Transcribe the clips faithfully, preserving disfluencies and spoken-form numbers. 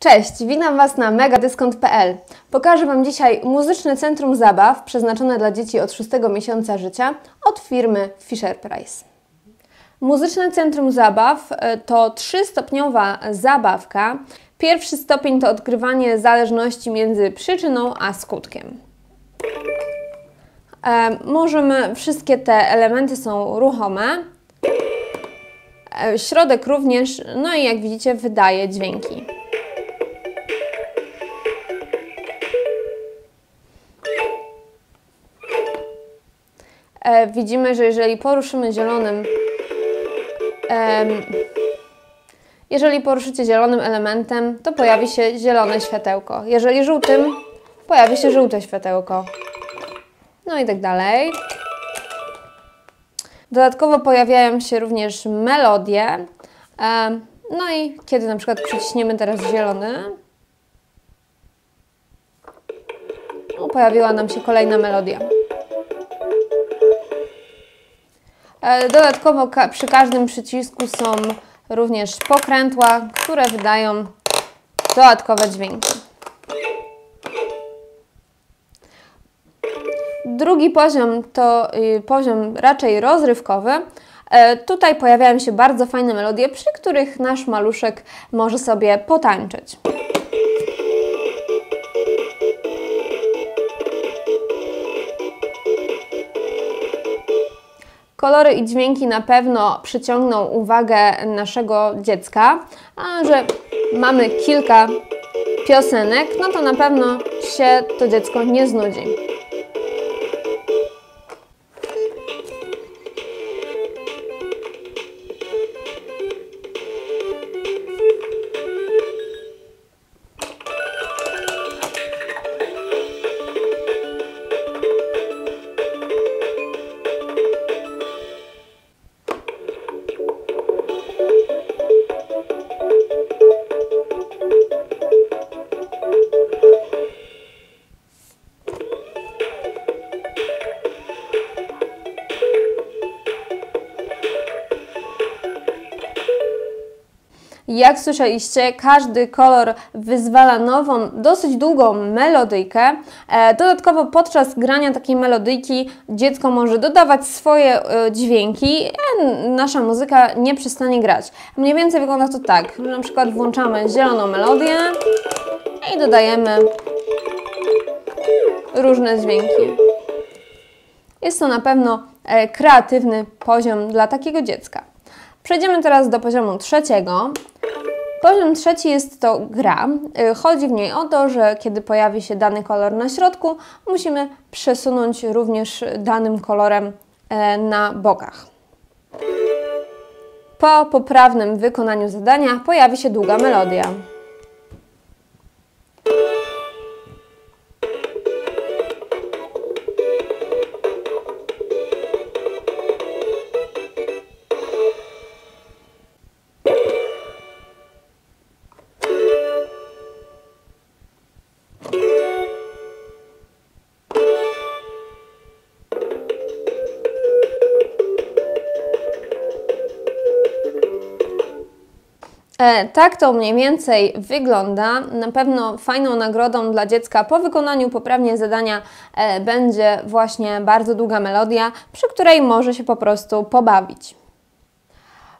Cześć, witam Was na megadiscount kropka p l. Pokażę Wam dzisiaj muzyczne centrum zabaw przeznaczone dla dzieci od szóstego miesiąca życia od firmy Fisher-Price. Muzyczne centrum zabaw to trzystopniowa zabawka. Pierwszy stopień to odkrywanie zależności między przyczyną a skutkiem. Możemy, wszystkie te elementy są ruchome. Środek również, no i jak widzicie, wydaje dźwięki. Widzimy, że jeżeli poruszymy zielonym, jeżeli poruszycie zielonym elementem, to pojawi się zielone światełko. Jeżeli żółtym, pojawi się żółte światełko. No i tak dalej. Dodatkowo pojawiają się również melodie. No i kiedy na przykład przyciśniemy teraz zielony, no, pojawiła nam się kolejna melodia. Dodatkowo przy każdym przycisku są również pokrętła, które wydają dodatkowe dźwięki. Drugi poziom to poziom raczej rozrywkowy. Tutaj pojawiają się bardzo fajne melodie, przy których nasz maluszek może sobie potańczyć. Kolory i dźwięki na pewno przyciągną uwagę naszego dziecka, a że mamy kilka piosenek, no to na pewno się to dziecko nie znudzi. Jak słyszeliście, każdy kolor wyzwala nową, dosyć długą melodyjkę. Dodatkowo podczas grania takiej melodyjki dziecko może dodawać swoje dźwięki, a nasza muzyka nie przestanie grać. Mniej więcej wygląda to tak, że na przykład włączamy zieloną melodię i dodajemy różne dźwięki. Jest to na pewno kreatywny poziom dla takiego dziecka. Przejdziemy teraz do poziomu trzeciego. Poziom trzeci jest to gra. Chodzi w niej o to, że kiedy pojawi się dany kolor na środku, musimy przesunąć również danym kolorem na bokach. Po poprawnym wykonaniu zadania pojawi się długa melodia. Tak to mniej więcej wygląda. Na pewno fajną nagrodą dla dziecka po wykonaniu poprawnie zadania będzie właśnie bardzo długa melodia, przy której może się po prostu pobawić.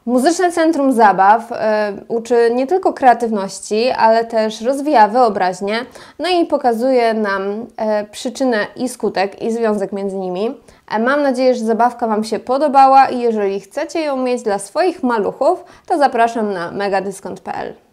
Muzyczne Centrum Zabaw uczy nie tylko kreatywności, ale też rozwija wyobraźnię, no i pokazuje nam przyczynę i skutek i związek między nimi. Mam nadzieję, że zabawka Wam się podobała i jeżeli chcecie ją mieć dla swoich maluchów, to zapraszam na megadiscount kropka p l.